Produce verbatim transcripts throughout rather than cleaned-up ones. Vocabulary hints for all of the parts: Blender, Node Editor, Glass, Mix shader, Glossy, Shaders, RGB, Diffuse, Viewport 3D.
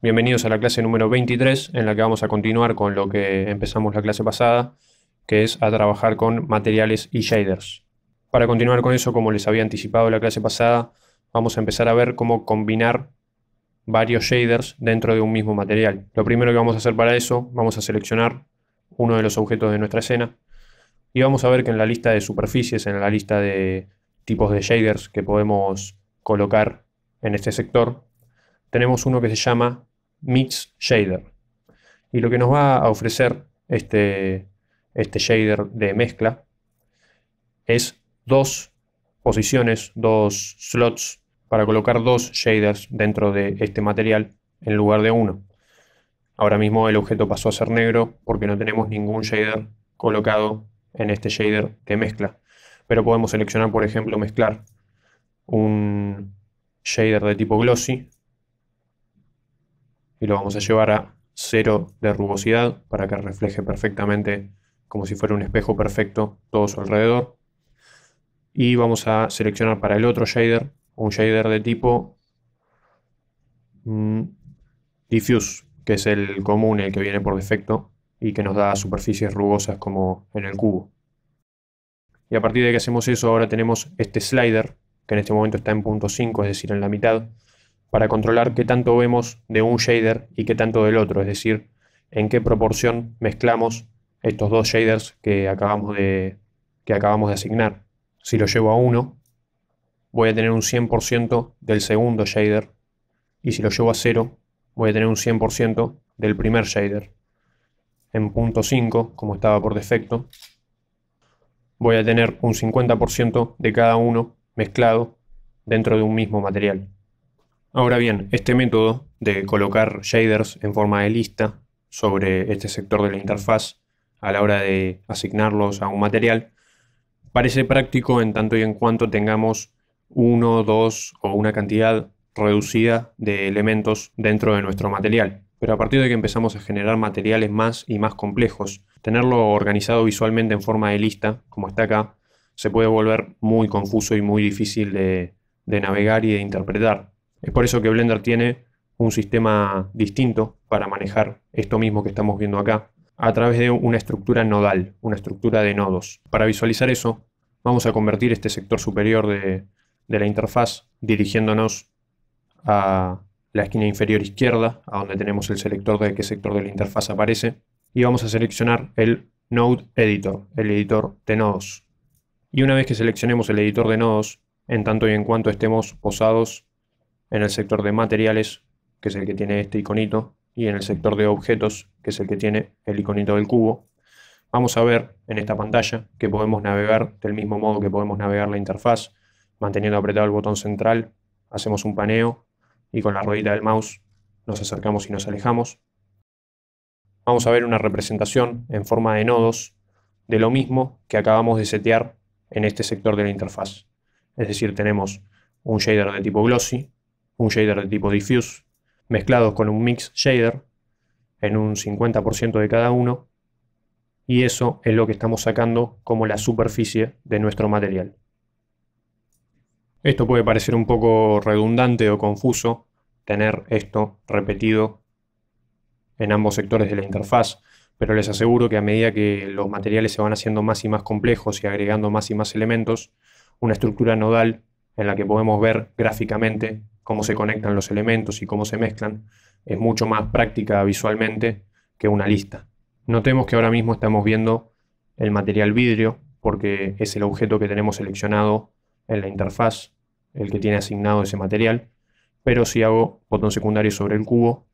Bienvenidos a la clase número veintitrés, en la que vamos a continuar con lo que empezamos la clase pasada, que es a trabajar con materiales y shaders. Para continuar con eso, como les había anticipado la clase pasada, vamos a empezar a ver cómo combinar varios shaders dentro de un mismo material. Lo primero que vamos a hacer para eso, vamos a seleccionar uno de los objetos de nuestra escena y vamos a ver que en la lista de superficies, en la lista de tipos de shaders que podemos colocar en este sector, tenemos uno que se llama Mix shader, y lo que nos va a ofrecer este, este shader de mezcla es dos posiciones, dos slots para colocar dos shaders dentro de este material en lugar de uno. Ahora mismo el objeto pasó a ser negro porque no tenemos ningún shader colocado en este shader de mezcla, pero podemos seleccionar, por ejemplo, mezclar un shader de tipo Glossy y lo vamos a llevar a cero de rugosidad para que refleje perfectamente, como si fuera un espejo perfecto, todo su alrededor. Y vamos a seleccionar para el otro shader, un shader de tipo mmm, Diffuse, que es el común, el que viene por defecto y que nos da superficies rugosas como en el cubo. Y a partir de que hacemos eso, ahora tenemos este slider, que en este momento está en punto cinco, es decir, en la mitad, para controlar qué tanto vemos de un shader y qué tanto del otro, es decir, en qué proporción mezclamos estos dos shaders que acabamos de, que acabamos de asignar. Si lo llevo a uno, voy a tener un cien por ciento del segundo shader, y si lo llevo a cero, voy a tener un cien por ciento del primer shader. En punto cinco, como estaba por defecto, voy a tener un cincuenta por ciento de cada uno mezclado dentro de un mismo material. Ahora bien, este método de colocar shaders en forma de lista sobre este sector de la interfaz a la hora de asignarlos a un material parece práctico en tanto y en cuanto tengamos uno, dos o una cantidad reducida de elementos dentro de nuestro material. Pero a partir de que empezamos a generar materiales más y más complejos, tenerlo organizado visualmente en forma de lista, como está acá, se puede volver muy confuso y muy difícil de, de navegar y de interpretar. Es por eso que Blender tiene un sistema distinto para manejar esto mismo que estamos viendo acá, a través de una estructura nodal, una estructura de nodos. Para visualizar eso, vamos a convertir este sector superior de, de la interfaz dirigiéndonos a la esquina inferior izquierda, a donde tenemos el selector de qué sector de la interfaz aparece, y vamos a seleccionar el Node Editor, el editor de nodos. Y una vez que seleccionemos el editor de nodos, en tanto y en cuanto estemos posados en el sector de materiales, que es el que tiene este iconito, y en el sector de objetos, que es el que tiene el iconito del cubo, vamos a ver en esta pantalla que podemos navegar del mismo modo que podemos navegar la interfaz, manteniendo apretado el botón central, hacemos un paneo y con la ruedita del mouse nos acercamos y nos alejamos. Vamos a ver una representación en forma de nodos de lo mismo que acabamos de setear en este sector de la interfaz. Es decir, tenemos un shader de tipo Glossy, un shader de tipo Diffuse, mezclados con un Mix shader en un cincuenta por ciento de cada uno, y eso es lo que estamos sacando como la superficie de nuestro material. Esto puede parecer un poco redundante o confuso, tener esto repetido en ambos sectores de la interfaz, pero les aseguro que a medida que los materiales se van haciendo más y más complejos y agregando más y más elementos, una estructura nodal en la que podemos ver gráficamente cómo se conectan los elementos y cómo se mezclan, es mucho más práctica visualmente que una lista. Notemos que ahora mismo estamos viendo el material vidrio, porque es el objeto que tenemos seleccionado en la interfaz, el que tiene asignado ese material, pero si hago botón secundario sobre el cubo,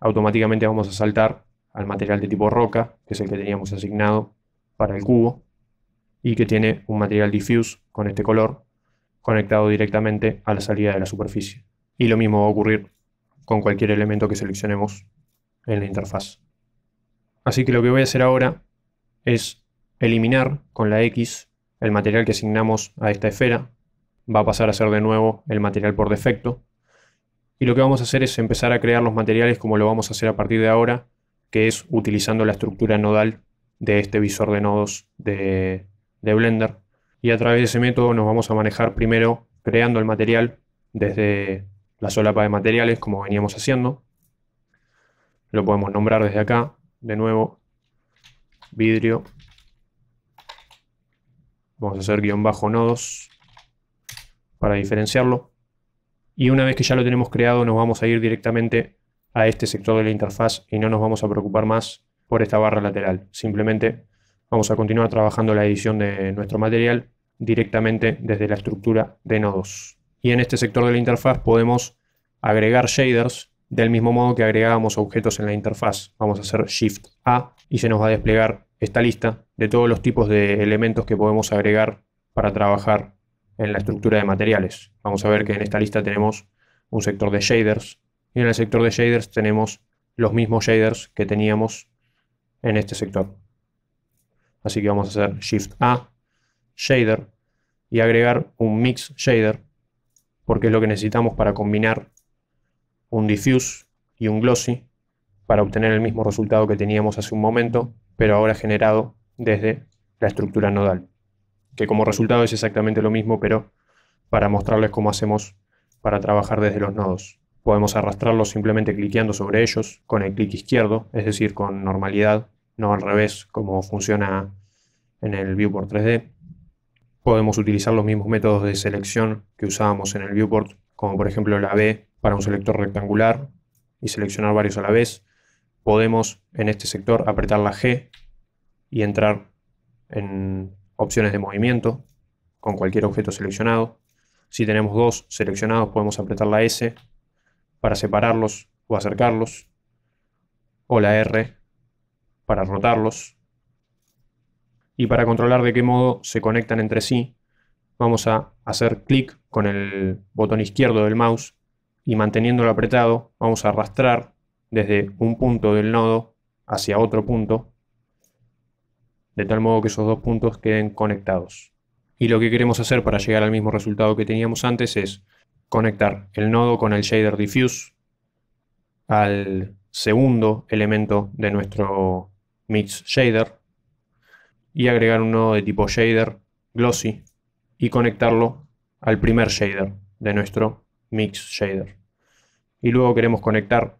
automáticamente vamos a saltar al material de tipo roca, que es el que teníamos asignado para el cubo, y que tiene un material Diffuse con este color, conectado directamente a la salida de la superficie. Y lo mismo va a ocurrir con cualquier elemento que seleccionemos en la interfaz. Así que lo que voy a hacer ahora es eliminar con la X el material que asignamos a esta esfera. Va a pasar a ser de nuevo el material por defecto. Y lo que vamos a hacer es empezar a crear los materiales como lo vamos a hacer a partir de ahora, que es utilizando la estructura nodal de este visor de nodos de, de Blender. Y a través de ese método nos vamos a manejar primero creando el material desde la solapa de materiales, como veníamos haciendo. Lo podemos nombrar desde acá, de nuevo, vidrio. Vamos a hacer guión bajo nodos para diferenciarlo. Y una vez que ya lo tenemos creado, nos vamos a ir directamente a este sector de la interfaz y no nos vamos a preocupar más por esta barra lateral. Simplemente vamos a continuar trabajando la edición de nuestro material directamente desde la estructura de nodos. Y en este sector de la interfaz podemos agregar shaders del mismo modo que agregábamos objetos en la interfaz. Vamos a hacer Shift A y se nos va a desplegar esta lista de todos los tipos de elementos que podemos agregar para trabajar en la estructura de materiales. Vamos a ver que en esta lista tenemos un sector de shaders y en el sector de shaders tenemos los mismos shaders que teníamos en este sector. Así que vamos a hacer Shift A, Shader y agregar un Mix shader porque es lo que necesitamos para combinar un Diffuse y un Glossy para obtener el mismo resultado que teníamos hace un momento, pero ahora generado desde la estructura nodal, que como resultado es exactamente lo mismo, pero para mostrarles cómo hacemos para trabajar desde los nodos. Podemos arrastrarlos simplemente cliqueando sobre ellos con el clic izquierdo, es decir, con normalidad, no al revés, como funciona en el Viewport tres D. Podemos utilizar los mismos métodos de selección que usábamos en el Viewport, como por ejemplo la B para un selector rectangular y seleccionar varios a la vez. Podemos en este sector apretar la G y entrar en opciones de movimiento con cualquier objeto seleccionado. Si tenemos dos seleccionados podemos apretar la S para separarlos o acercarlos, o la R para rotarlos. Y para controlar de qué modo se conectan entre sí, vamos a hacer clic con el botón izquierdo del mouse y manteniéndolo apretado vamos a arrastrar desde un punto del nodo hacia otro punto, de tal modo que esos dos puntos queden conectados. Y lo que queremos hacer para llegar al mismo resultado que teníamos antes es conectar el nodo con el shader diffuse al segundo elemento de nuestro mix shader y agregar un nodo de tipo shader glossy y conectarlo al primer shader de nuestro mix shader. Y luego queremos conectar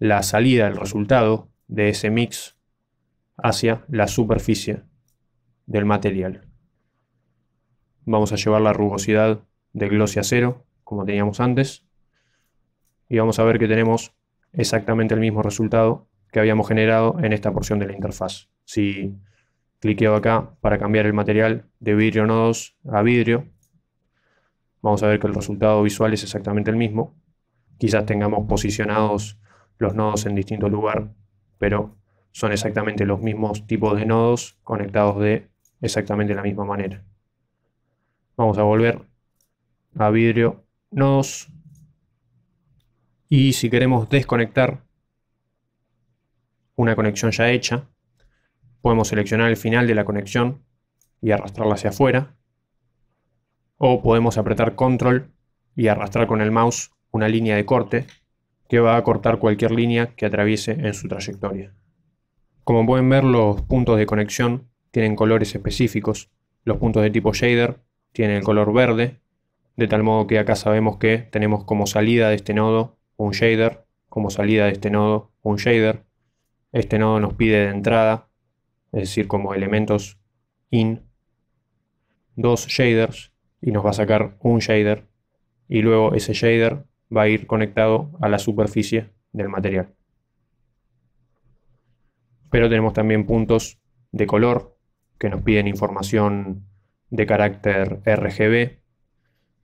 la salida, el resultado de ese mix hacia la superficie del material. Vamos a llevar la rugosidad de glossy a cero, como teníamos antes, y vamos a ver que tenemos exactamente el mismo resultado que habíamos generado en esta porción de la interfaz. Si cliqueo acá para cambiar el material de vidrio nodos a vidrio, vamos a ver que el resultado visual es exactamente el mismo. Quizás tengamos posicionados los nodos en distinto lugar, pero son exactamente los mismos tipos de nodos conectados de exactamente la misma manera. Vamos a volver a vidrio nodos y si queremos desconectar una conexión ya hecha, podemos seleccionar el final de la conexión y arrastrarla hacia afuera, o podemos apretar control y arrastrar con el mouse una línea de corte que va a cortar cualquier línea que atraviese en su trayectoria. Como pueden ver, los puntos de conexión tienen colores específicos. Los puntos de tipo shader tienen el color verde, de tal modo que acá sabemos que tenemos como salida de este nodo un shader, como salida de este nodo un shader. Este nodo nos pide de entrada, es decir, como elementos in, dos shaders y nos va a sacar un shader y luego ese shader va a ir conectado a la superficie del material. Pero tenemos también puntos de color que nos piden información de carácter R G B.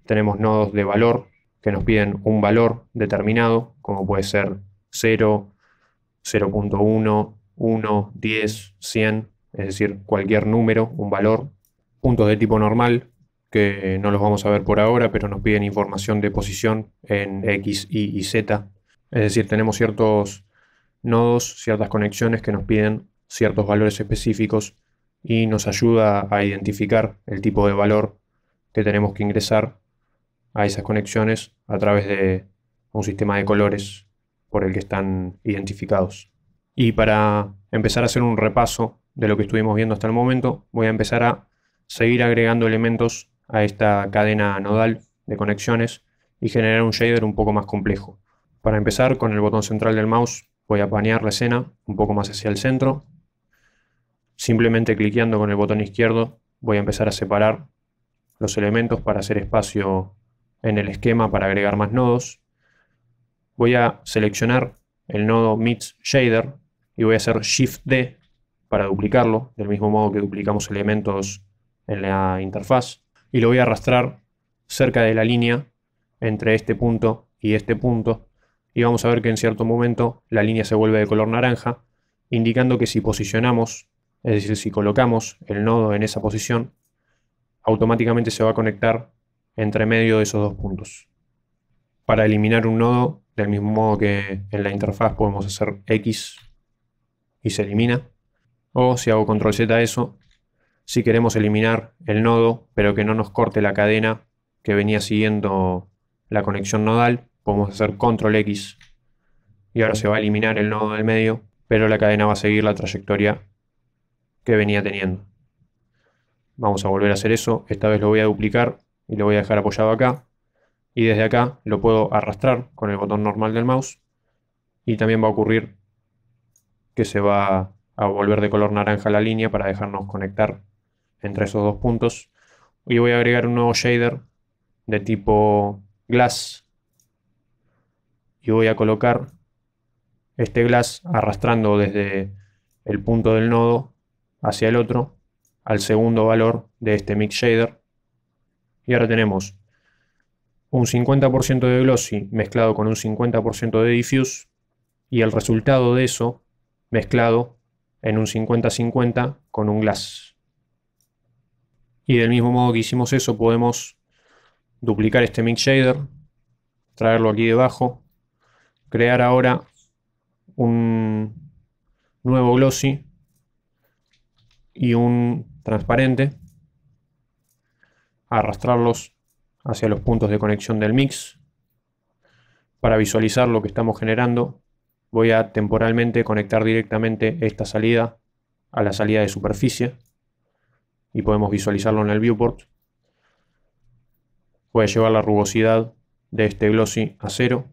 Tenemos nodos de valor que nos piden un valor determinado, como puede ser cero, cero punto uno, uno, diez, cien, es decir, cualquier número, un valor. Puntos de tipo normal, que no los vamos a ver por ahora, pero nos piden información de posición en X, Y y Z. Es decir, tenemos ciertos nodos, ciertas conexiones que nos piden ciertos valores específicos y nos ayuda a identificar el tipo de valor que tenemos que ingresar a esas conexiones a través de un sistema de colores por el que están identificados. Y para empezar a hacer un repaso de lo que estuvimos viendo hasta el momento, voy a empezar a seguir agregando elementos a esta cadena nodal de conexiones y generar un shader un poco más complejo. Para empezar, con el botón central del mouse Voy a panear la escena un poco más hacia el centro. Simplemente cliqueando con el botón izquierdo voy a empezar a separar los elementos para hacer espacio en el esquema para agregar más nodos. Voy a seleccionar el nodo Mix Shader y voy a hacer Shift D para duplicarlo, del mismo modo que duplicamos elementos en la interfaz. Y lo voy a arrastrar cerca de la línea entre este punto y este punto. Y vamos a ver que en cierto momento la línea se vuelve de color naranja, indicando que si posicionamos, es decir, si colocamos el nodo en esa posición, automáticamente se va a conectar entre medio de esos dos puntos. Para eliminar un nodo, del mismo modo que en la interfaz podemos hacer X y se elimina. O si hago control zeta a eso, si queremos eliminar el nodo, pero que no nos corte la cadena que venía siguiendo la conexión nodal, podemos hacer control equis. Y ahora se va a eliminar el nodo del medio, pero la cadena va a seguir la trayectoria que venía teniendo. Vamos a volver a hacer eso. Esta vez lo voy a duplicar y lo voy a dejar apoyado acá. Y desde acá lo puedo arrastrar con el botón normal del mouse. Y también va a ocurrir que se va a volver de color naranja la línea para dejarnos conectar entre esos dos puntos. Y voy a agregar un nuevo shader de tipo Glass. Y voy a colocar este Glass arrastrando desde el punto del nodo hacia el otro, al segundo valor de este Mix Shader. Y ahora tenemos un cincuenta por ciento de Glossy mezclado con un cincuenta por ciento de Diffuse y el resultado de eso mezclado en un cincuenta cincuenta con un Glass. Y del mismo modo que hicimos eso, podemos duplicar este Mix Shader, traerlo aquí debajo, crear ahora un nuevo Glossy y un transparente, arrastrarlos hacia los puntos de conexión del mix. Para visualizar lo que estamos generando, voy a temporalmente conectar directamente esta salida a la salida de superficie y podemos visualizarlo en el viewport. Voy a llevar la rugosidad de este glossy a cero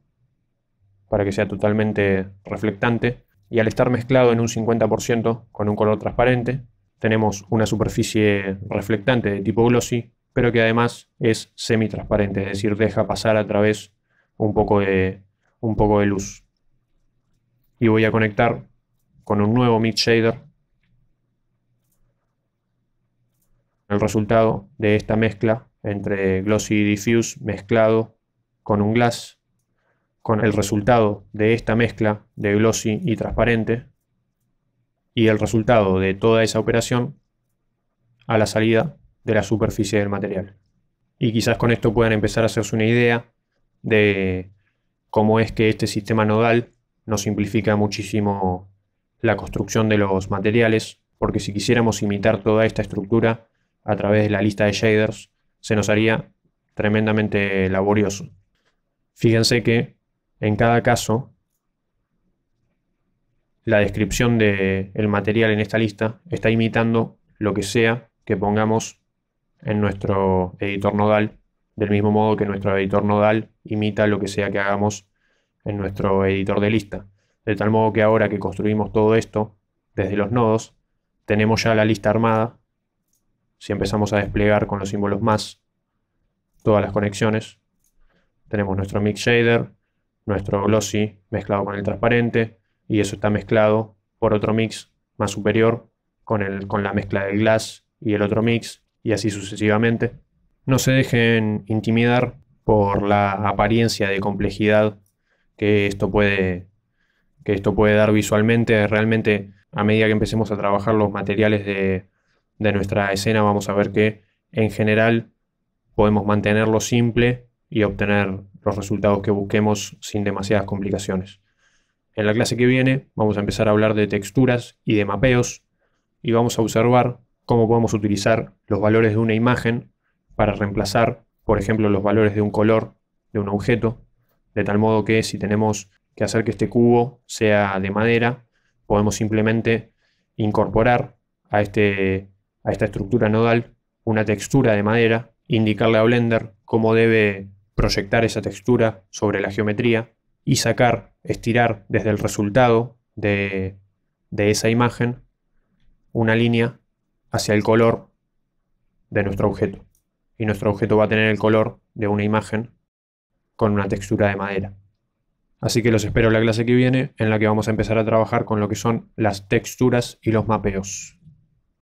para que sea totalmente reflectante, y al estar mezclado en un cincuenta por ciento con un color transparente, tenemos una superficie reflectante de tipo glossy, pero que además es semi-transparente, es decir, deja pasar a través un poco de, un poco de luz. Y voy a conectar con un nuevo Mix Shader el resultado de esta mezcla entre Glossy y Diffuse mezclado con un Glass, con el resultado de esta mezcla de Glossy y transparente, y el resultado de toda esa operación a la salida de la superficie del material. Y quizás con esto puedan empezar a hacerse una idea de cómo es que este sistema nodal nos simplifica muchísimo la construcción de los materiales, porque si quisiéramos imitar toda esta estructura a través de la lista de shaders, se nos haría tremendamente laborioso. Fíjense que en cada caso la descripción del material en esta lista está imitando lo que sea que pongamos en nuestro editor nodal, del mismo modo que nuestro editor nodal imita lo que sea que hagamos en nuestro editor de lista. De tal modo que ahora que construimos todo esto desde los nodos, tenemos ya la lista armada. Si empezamos a desplegar con los símbolos más todas las conexiones, tenemos nuestro Mix Shader, nuestro Glossy mezclado con el transparente, y eso está mezclado por otro mix más superior con, el, con la mezcla del Glass y el otro mix, y así sucesivamente. No se dejen intimidar por la apariencia de complejidad que esto puede, que esto puede dar visualmente. Realmente, a medida que empecemos a trabajar los materiales de, de nuestra escena, vamos a ver que en general podemos mantenerlo simple y obtener los resultados que busquemos sin demasiadas complicaciones. En la clase que viene vamos a empezar a hablar de texturas y de mapeos, y vamos a observar cómo podemos utilizar los valores de una imagen para reemplazar, por ejemplo, los valores de un color, de un objeto, de tal modo que si tenemos que hacer que este cubo sea de madera, podemos simplemente incorporar a, este, a esta estructura nodal una textura de madera, indicarle a Blender cómo debe proyectar esa textura sobre la geometría y sacar estirar desde el resultado de, de esa imagen una línea hacia el color de nuestro objeto. Y nuestro objeto va a tener el color de una imagen con una textura de madera. Así que los espero en la clase que viene, en la que vamos a empezar a trabajar con lo que son las texturas y los mapeos.